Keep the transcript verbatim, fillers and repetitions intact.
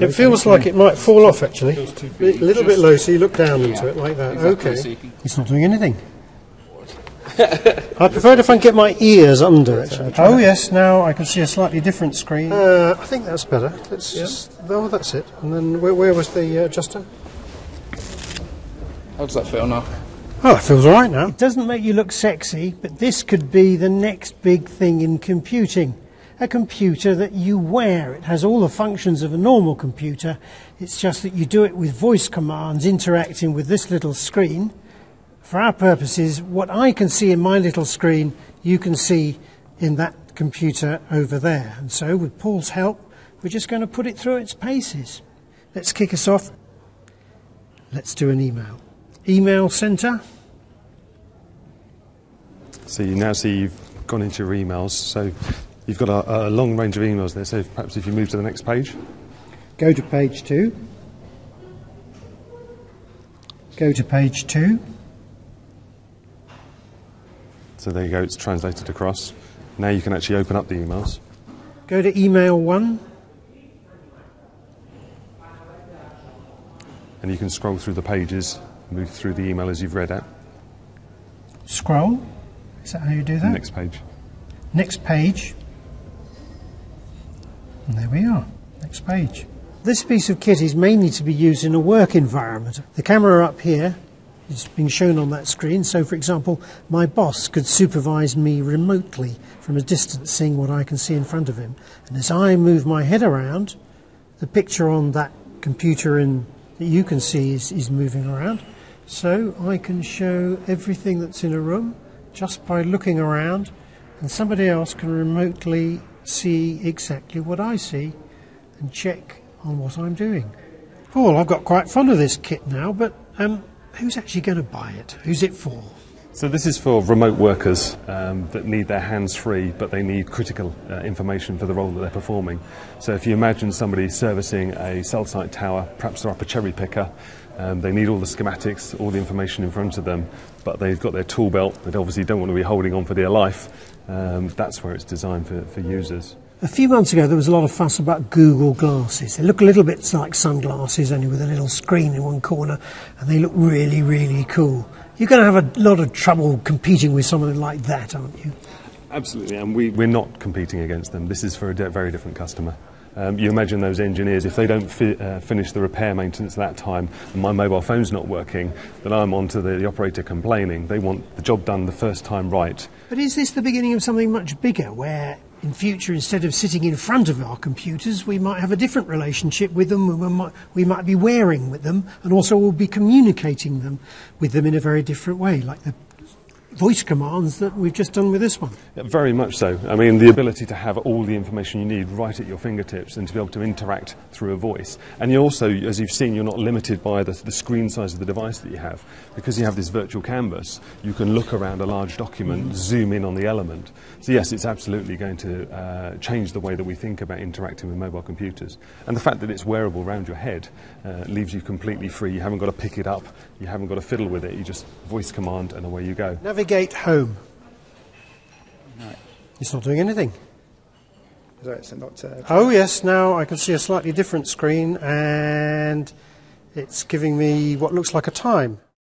It feels like it might fall off actually. A little bit low, so you look down into it like that. Okay. It's not doing anything. I prefer if I can get my ears under it. Oh yes, now I can see a slightly different screen. Uh, I think that's better. Let's just, oh, that's it. And then where, where was the adjuster? How does that feel now? Oh, it feels alright now. It doesn't make you look sexy, but this could be the next big thing in computing. A computer that you wear. It has all the functions of a normal computer. It's just that you do it with voice commands interacting with this little screen. For our purposes, what I can see in my little screen, you can see in that computer over there. And so, with Paul's help, we're just going to put it through its paces. Let's kick us off. Let's do an email. Email center. So you now see you've gone into your emails. So you've got a, a long range of emails there, so perhaps if you move to the next page. Go to page two. Go to page two. So there you go, it's translated across. Now you can actually open up the emails. Go to email one. And you can scroll through the pages, move through the email as you've read it. Scroll? Is that how you do that? Next page. Next page. And there we are, next page. This piece of kit is mainly to be used in a work environment. The camera up here is being shown on that screen, so for example, my boss could supervise me remotely from a distance, seeing what I can see in front of him. And as I move my head around, the picture on that computer in, that you can see is, is moving around. So I can show everything that's in a room just by looking around, and somebody else can remotely see exactly what I see and check on what I'm doing. Paul, I've got quite fond of this kit now, but um, who's actually going to buy it? Who's it for? So this is for remote workers um, that need their hands free, but they need critical uh, information for the role that they're performing. So if you imagine somebody servicing a cell site tower, perhaps they're up a cherry picker, um, they need all the schematics, all the information in front of them, but they've got their tool belt, they obviously don't want to be holding on for dear life. Um, that's where it's designed for, for users. A few months ago there was a lot of fuss about Google Glasses. They look a little bit like sunglasses, only with a little screen in one corner, and they look really, really cool. You're going to have a lot of trouble competing with something like that, aren't you? Absolutely, and we, we're not competing against them. This is for a very different customer. Um, you imagine those engineers, if they don't fi uh, finish the repair maintenance at that time and my mobile phone's not working, then I'm on to the, the operator complaining. They want the job done the first time right. But is this the beginning of something much bigger, where in future, instead of sitting in front of our computers, we might have a different relationship with them, and we might, we might be wearing with them, and also we'll be communicating them with them in a very different way, like the voice commands that we've just done with this one? Yeah, very much so. I mean, the ability to have all the information you need right at your fingertips and to be able to interact through a voice. And you also, as you've seen, you're not limited by the, the screen size of the device that you have. Because you have this virtual canvas, you can look around a large document, mm. zoom in on the element. So yes, it's absolutely going to uh, change the way that we think about interacting with mobile computers. And the fact that it's wearable around your head uh, leaves you completely free. You haven't got to pick it up, you haven't got to fiddle with it, you just voice command and away you go. Navig Navigate home. No. It's not doing anything. No, it's not, uh, oh yes, now I can see a slightly different screen and it's giving me what looks like a time.